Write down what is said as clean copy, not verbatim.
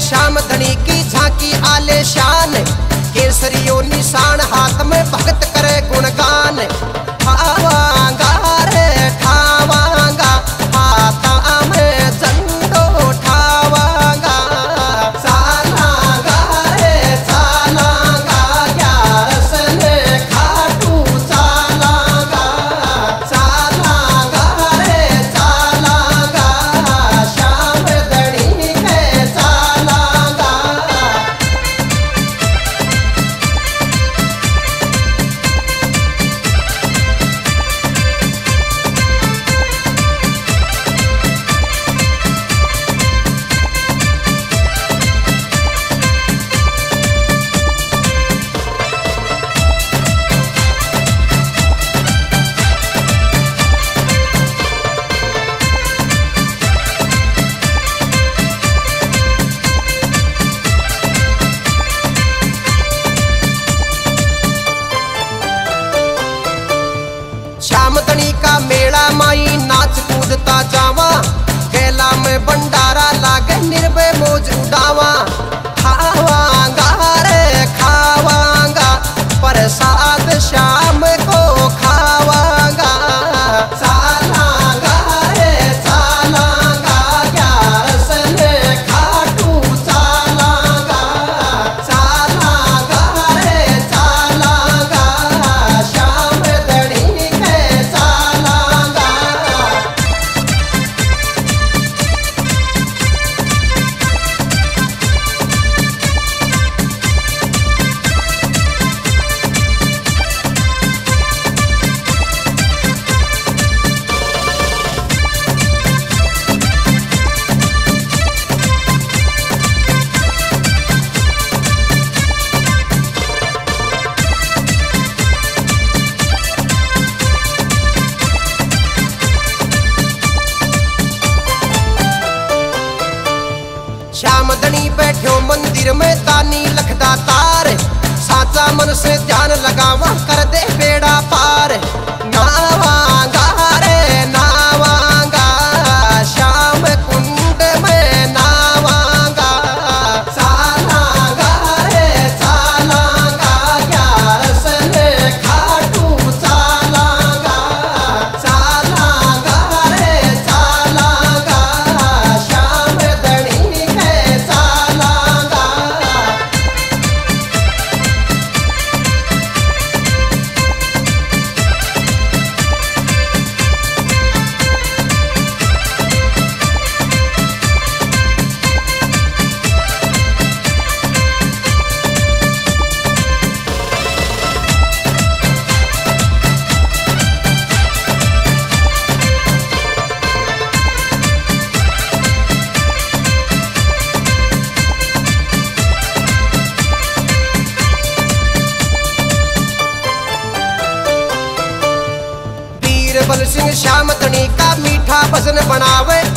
श्याम धनी की झांकी आले शान, केसरियो निशान हाथ में भगत करे गुणगान। आवांगा रे ठावांगा हाथा में झंडो ठावांगा, सालांगा रे सालांगा ग्यारस ने खाटू सालांगा, सालांगा रे सालांगा श्याम धनी के सालांगा। श्यामधनी का मेला माई नाच कूदता जावा, कैला में भंडारा लागे निर्भय मोज उड़ावा। खावांगा रे खावांगा प्रसाद श्याम को खावांगा, सालांगा रे सालांगा ग्यारस ने खाटू सालांगा, सालांगा रे सालांगा श्याम धनी के सालांगा। श्याम धनी बैठो मंदिर में तानी लखदा तार, साचा मन से ध्यान लगावा कर दे बेड़ा पार। नावांगा रे नावांगा श्याम कुंड में नावांगा, सालांगा रे सालांगा ग्यारस ने खाटू सालांगा, सालांगा रे सालांगा श्याम धनी के सालांगा। बीरबल सिंह श्याम धनी का मीठा भजन बनावे,